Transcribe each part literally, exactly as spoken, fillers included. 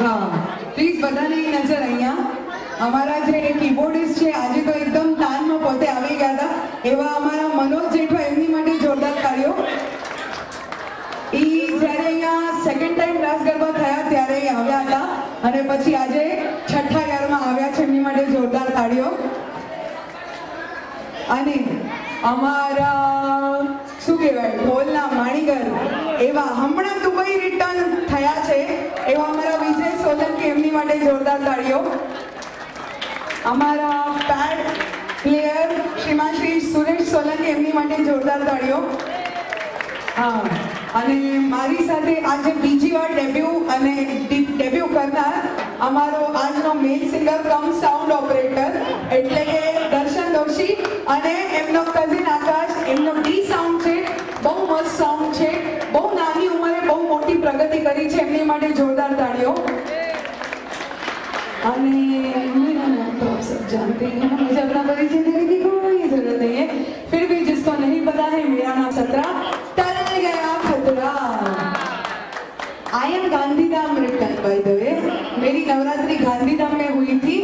हाँ प्लीज बधाई नजर आइया हमारा जे कीबोर्डिस्ट है आज तो एकदम तान में पोते आवी गया था एवं हमारा मनोज जेठवा एमनी माटे जोरदार कार्यो ई जारे यहाँ सेकंड टाइम राजगर्व थाया त्यारे आवे आता अने पछी आजे छठा यार में आव्या छे एमनी माटे जोरदार ताड़ियो अने हमारा सुकेवाय ढोलना माणिगर एवं हमणा दुबई रिटर्न थाया छे एवं हमारा विजय सोलंकी एमनी माटे जोरदार ताड़ियो हमारा पैड प्लेयर श्रीमाश्री सुरेश सोलंकी एमनी माटे जोरदार ताड़ियो हाँ अने मारी साथे आज बीजी वार डेब्यू अने डेब्यू करना हमारो आज नो main singer cum sound operator एटले के दर्शन दोषी अने एमनो कजिन आकाश एमनो डी साउंड छे बहुत मस्त साउंड छे बहुत नानी उमरे बहुत मोटी प्रगति करी छे एमनी माटे जोरदार ताड़ियो अने मेरा नाम तो आप सब जानते हैं मुझे अपना परिचय देने की कोई जरूरत नहीं है फिर भी जिसको नहीं पता है मेरा नाम सतरा टल गया खतरा I am Gandhidham return by the way मेरी नवरात्रि गांधीधाम में हुई थी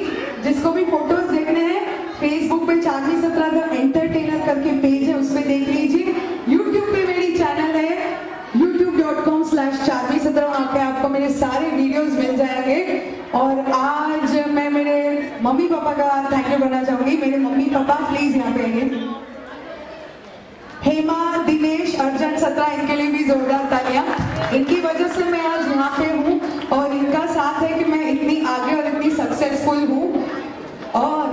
जिसको भी फोटोज देखने हैं फेसबुक पे चार्मी सत्रा द एंटरटेनर करके पेज है उसमें देख लीजिए यूट्यूब पे मेरी चैनल है YouTube dot com slash Charmi Satra वहाँ पे आपको मेरे सारे वीडियोस मिल जाएंगे और आज मैं मेरे मम्मी पापा का थैंक यू करना चाहूँगी मेरे मम्मी पापा प्लीज यहाँ पे आइए हेमा दिनेश अर्जुन सतरा इनके लिए भी जोरदार तालियाँ इनकी वजह से मैं आज यहाँ पे हूँ और इनका साथ है कि मैं इतनी आगे और इतनी सक्सेसफुल हूँ और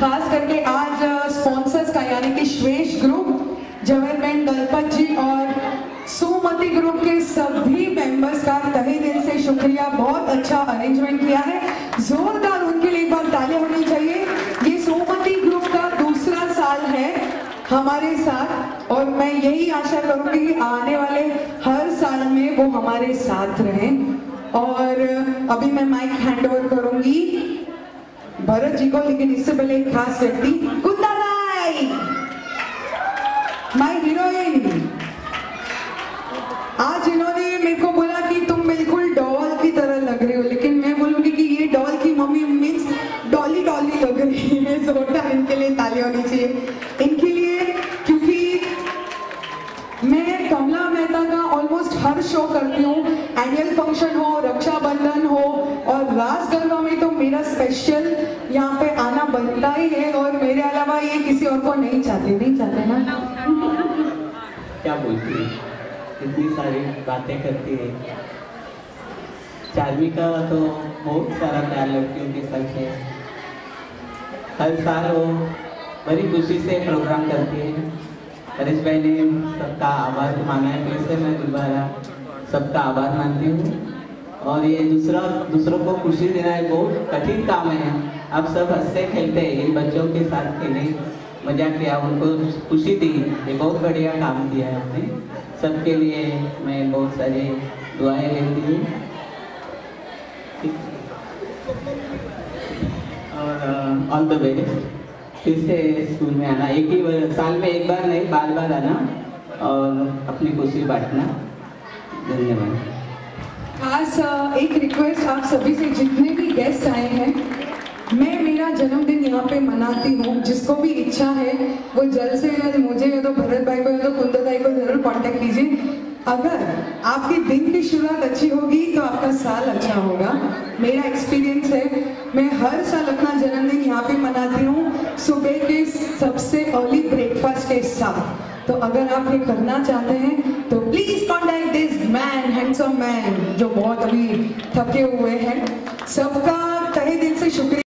खास करके आज स्पॉन्सर्स का यानी कि श्रेष्ठ ग्रुप जवरबेन दलपत जी और सुमति ग्रुप के सभी मेंबर्स का तहे दिल से शुक्रिया बहुत अच्छा अरेंजमेंट किया है जोरदार उनके लिए एक बार तालियां होनी चाहिए ये सुमति ग्रुप का दूसरा साल है हमारे साथ और मैं यही आशा करूंगी कि आने वाले हर साल में वो हमारे साथ रहें और अभी मैं माइक हैंड ओवर करूंगी भरत जी को लेकिन इससे पहले एक खास व्यक्ति गुंदा माय हीरोइन आज इन्होंने मेरे को बोला कि तुम बिल्कुल डॉल की तरह लग रहे हो लेकिन मैं बोलूँगी कि ये डॉल की मम्मी मीन्स डॉली डॉली लग रही है जोरदार इनके लिए तालियां होनी चाहिए इनके लिए क्योंकि मैं कमला मेहता का ऑलमोस्ट हर शो करती हूँ एनुअल फंक्शन हो रक्षाबंधन हो और राजगर्व में तो मेरा स्पेशल यहाँ पे आना बनता ही है और मेरे अलावा ये किसी और को नहीं चाहते नहीं चाहते ना क्या बोलती है इतनी सारी बातें करती है चार्मी का तो बहुत सारा प्यार लड़कियों के साथ है हर साल वो बड़ी खुशी से प्रोग्राम करती है हरीश भाई ने सबका आभार माना है फिर से मैं दोबारा सबका आभार मानती हूँ और ये दूसरा दूसरों को खुशी देना है बहुत कठिन काम है आप सब हंसते खेलते हैं इन बच्चों के साथ खेलें मजा किया उनको खुशी दी ये बहुत बढ़िया काम किया है आपने सबके लिए मैं बहुत सारी दुआएं लेती हूँ और ऑल द बेस्ट फिर से स्कूल में आना एक ही बार साल में एक बार नहीं बार बार आना और अपनी खुशी बांटना धन्यवाद खास एक रिक्वेस्ट आप सभी से जितने भी गेस्ट आए हैं मैं मेरा जन्मदिन यहाँ पे मनाती हूँ जिसको भी इच्छा है वो जल्द से जल्द मुझे या तो भरत भाई को या तो गुंदा भाई को जरूर कांटेक्ट कीजिए अगर आपके दिन की शुरुआत अच्छी होगी तो आपका साल अच्छा होगा मेरा एक्सपीरियंस है मैं हर साल अपना जन्मदिन यहाँ पे मनाती हूँ सुबह के सबसे अर्ली ब्रेकफास्ट के साथ तो अगर आप ये करना चाहते हैं तो please contact this man handsome man जो बहुत अभी थके हुए हैं सबका तहे दिल से शुक्रिया